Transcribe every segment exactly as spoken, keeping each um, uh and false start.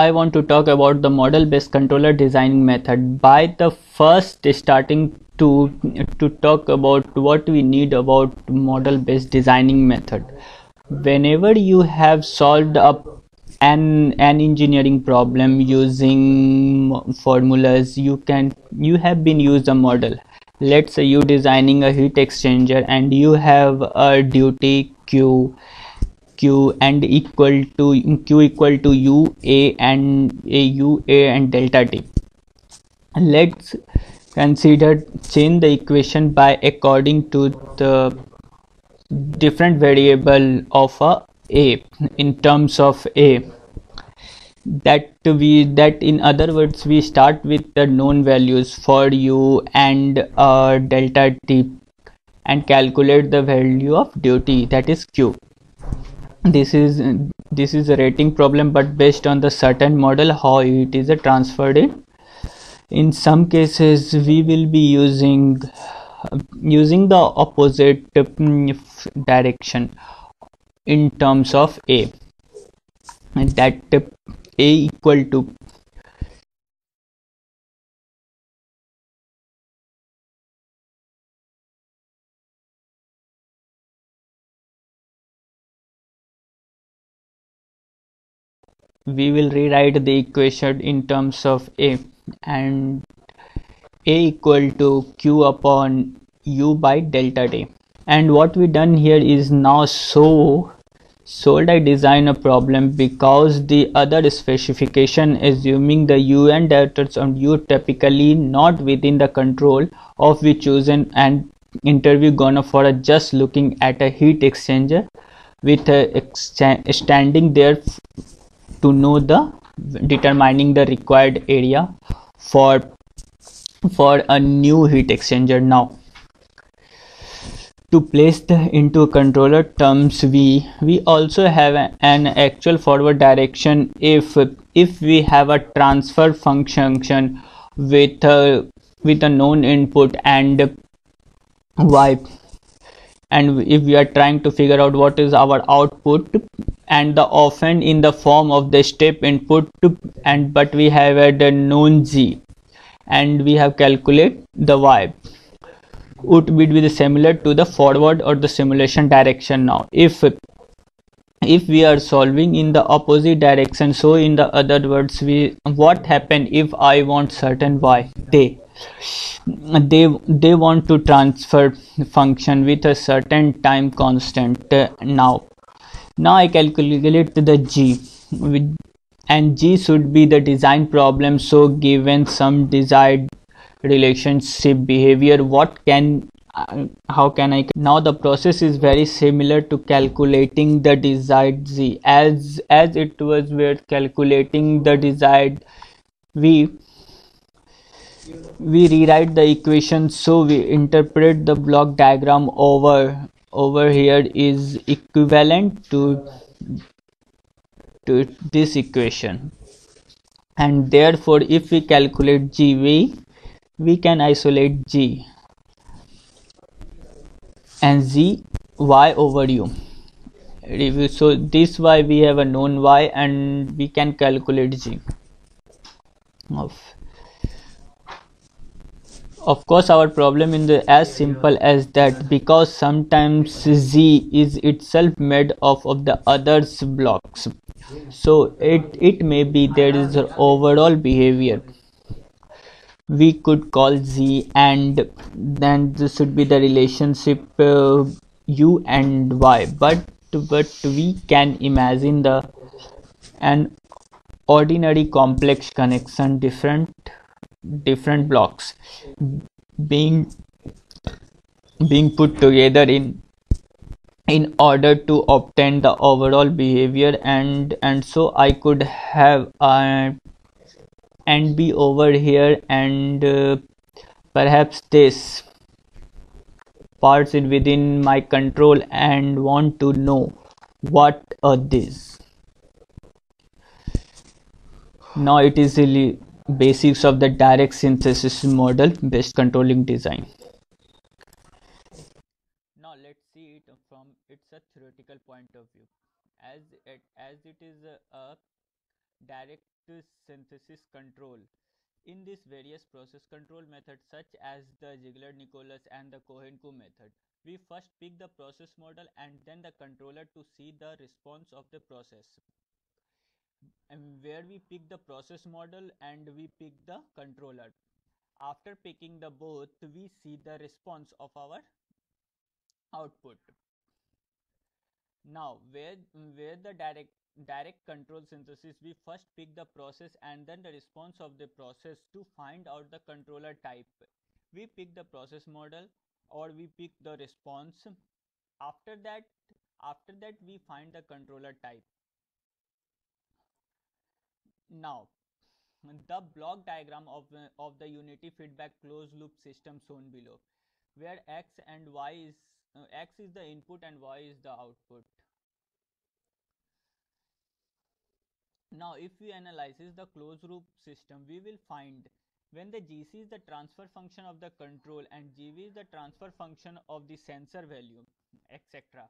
I want to talk about the model based controller designing method. By the first starting to to talk about what we need about model based designing method. Whenever you have solved a an an engineering problem using formulas, you can you have been used a model. Let's say you designing a heat exchanger and you have a duty Q Q and equal to Q equal to U A and A U A and delta T. Let's consider change the equation by according to the different variable of a A in terms of A. That we that in other words we start with the known values for U and uh, delta T and calculate the value of duty, that is Q. This is this is a rating problem, but based on the certain model how it is transferred in. In some cases we will be using using the opposite direction in terms of A, and that A equal to we will rewrite the equation in terms of A, and A equal to Q upon U by delta T. And what we done here is now so should I design a problem because the other specification assuming the U and deltas on U typically not within the control of we chosen and interview gonna for a just looking at a heat exchanger with a excha standing there to know the determining the required area for for a new heat exchanger. Now to place the into controller terms we we also have a, an actual forward direction if if we have a transfer function with uh, with a known input and y, and if we are trying to figure out what is our output, and the often in the form of the step input and but we have a known z and we have calculate the y, would be similar to the forward or the simulation direction. Now if if we are solving in the opposite direction, so in the other words we what happen if I want certain y, they they they want to transfer function with a certain time constant. uh, now now I calculate the g with, and g should be the design problem, so given some desired relationship behavior, what can uh, how can I now the process is very similar to calculating the desired z as as it was with calculating the desired v. We rewrite the equation, so we interpret the block diagram over over here is equivalent to to this equation, and therefore if we calculate g we we can isolate g and z y over u. So this y we have a known y and we can calculate g. Of of course our problem in the as simple as that because sometimes z is itself made of of the others blocks, so it it may be there is an overall behavior we could call z, and then this should be the relationship uh, u and y, but but we can imagine the an ordinary complex connection different different blocks being being put together in in order to obtain the overall behavior, and and so I could have a and be over here and uh, perhaps this parts in within my control and want to know what are these. Now it is really basics of the direct synthesis model based controlling design. Now let's see it from its a theoretical point of view as it as it is a, a direct synthesis control. In this various process control methods such as the Ziegler Nichols and the Cohen-Coon method, we first pick the process model and then the controller to see the response of the process. And where we pick the process model and we pick the controller. After picking the both, we see the response of our output. Now, where where the direct direct control synthesis, we first pick the process and then the response of the process to find out the controller type. We pick the process model or we pick the response. After that, after that we find the controller type. Now, the block diagram of, of the unity feedback closed loop system shown below, where x and y is uh, x is the input and y is the output. Now, if we analyze the closed loop system, we will find when the G C is the transfer function of the control and G V is the transfer function of the sensor value, et cetera.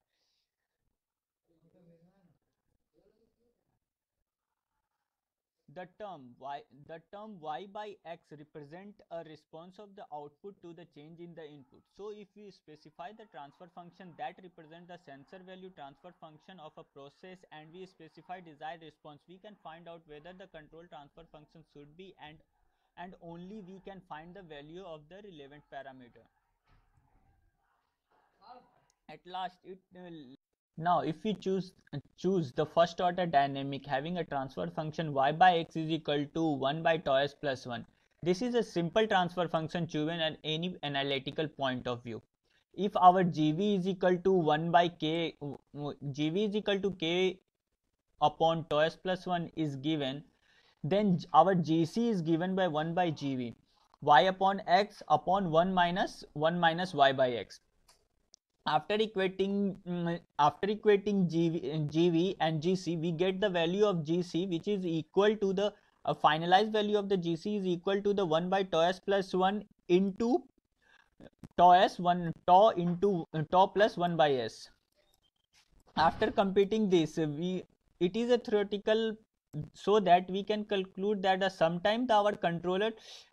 The term y, the term y by x represent a response of the output to the change in the input. So, if we specify the transfer function that represents the sensor value transfer function of a process and we specify desired response, we can find out whether the control transfer function should be and and only we can find the value of the relevant parameter. At last, it will. Now, if we choose choose the first order dynamic having a transfer function y by x is equal to one by tau s plus one. This is a simple transfer function chosen at any analytical point of view. If our G V is equal to one by k, G V is equal to k upon tau s plus one is given, then our G C is given by one by G V, y upon x upon one minus one minus y by x. After equating, after equating G V and G C, we get the value of G C, which is equal to the uh, finalized value of the G C is equal to the one by tau s plus one into tau s one tau into uh, tau plus one by s. After computing this, we it is a theoretical so that we can conclude that uh, sometimes our controller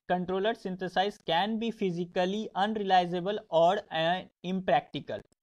controller synthesis can be physically unrealizable or uh, impractical.